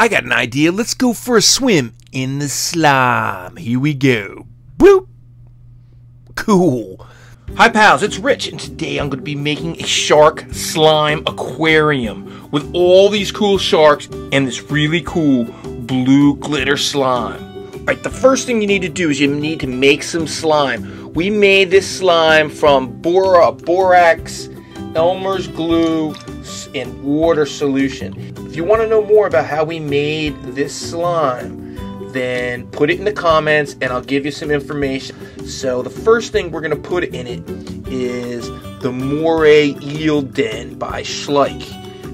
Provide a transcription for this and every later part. I got an idea. Let's go for a swim in the slime. Here we go. Boop. Cool. Hi pals, it's Rich, and today I'm going to be making a shark slime aquarium with all these cool sharks and this really cool blue glitter slime. Alright, the first thing you need to do is you need to make some slime. We made this slime from Borax, Elmer's glue, and water solution. If you want to know more about how we made this slime, then put it in the comments and I'll give you some information. So the first thing we're going to put in it is the Moray Eel Den by Schleich.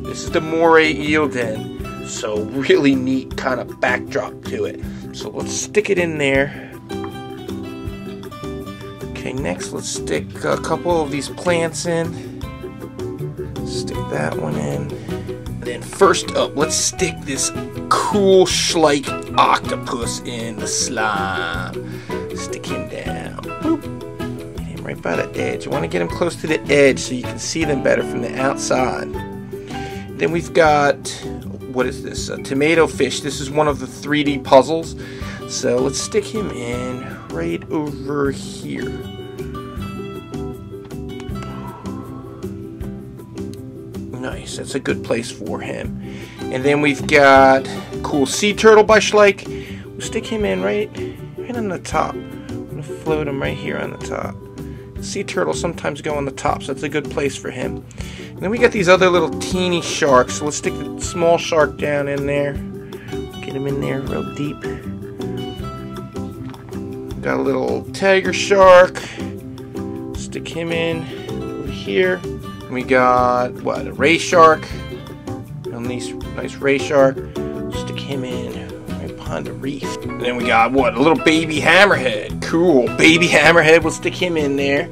This is the Moray Eel Den, so really neat kind of backdrop to it. So let's stick it in there. Okay, next let's stick a couple of these plants in. Stick that one in. And then first up, let's stick this cool Schleich octopus in the slime. Stick him down. Boop. Get him right by the edge. You want to get him close to the edge so you can see them better from the outside. Then we've got, what is this? A tomato fish. This is one of the 3D puzzles. So let's stick him in right over here. Nice, that's a good place for him. And then we've got cool sea turtle by Schleich. We'll stick him in right on the top. I'm gonna float him right here on the top. Sea turtles sometimes go on the top, so that's a good place for him. And then we got these other little teeny sharks. So let's stick the small shark down in there. Get him in there real deep. Got a little tiger shark. Stick him in over here. We got, what, a ray shark. A nice ray shark. Stick him in right behind the reef. And then we got, what, a little baby hammerhead. Cool. Baby hammerhead, we'll stick him in there.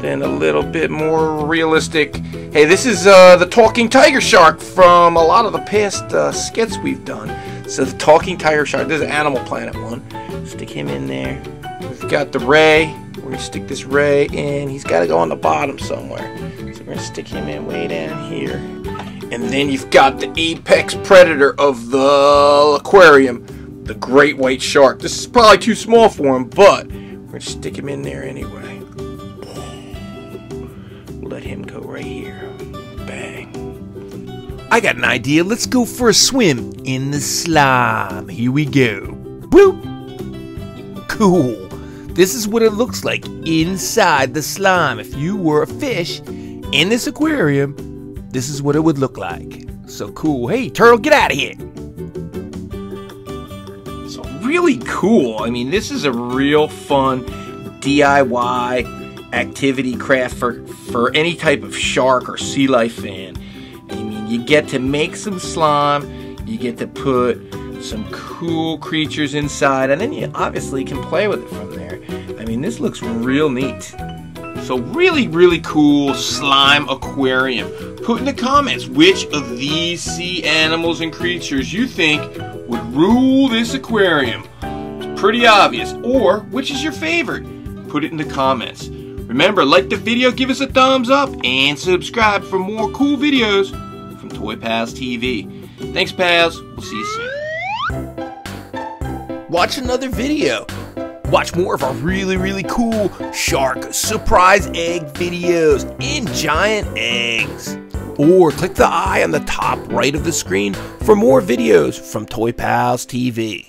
Then a little bit more realistic. Hey, this is the talking tiger shark from a lot of the past skits we've done. So the talking tiger shark, this is an Animal Planet one. Stick him in there. We've got the ray. We're going to stick this ray in. He's got to go on the bottom somewhere. So we're going to stick him in way down here. And then you've got the apex predator of the aquarium, the great white shark. This is probably too small for him, but we're going to stick him in there anyway. Let him go right here. Bang. I got an idea. Let's go for a swim in the slime. Here we go. Boop. Cool. This is what it looks like inside the slime. If you were a fish in this aquarium, this is what it would look like. So cool. Hey, turtle, get out of here. So really cool. I mean, this is a real fun DIY activity craft for any type of shark or sea life fan. I mean, you get to make some slime. You get to put some cool creatures inside, and then you obviously can play with it from there. I mean, this looks real neat. So really cool slime aquarium. Put in the comments which of these sea animals and creatures you think would rule this aquarium. It's pretty obvious. Or which is your favorite? Put it in the comments. Remember, like the video, give us a thumbs up, and subscribe for more cool videos from Toy Pals TV. Thanks pals, we'll see you soon. Watch another video. Watch more of our really cool shark surprise egg videos and giant eggs. Or click the eye on the top right of the screen for more videos from Toy Pals TV.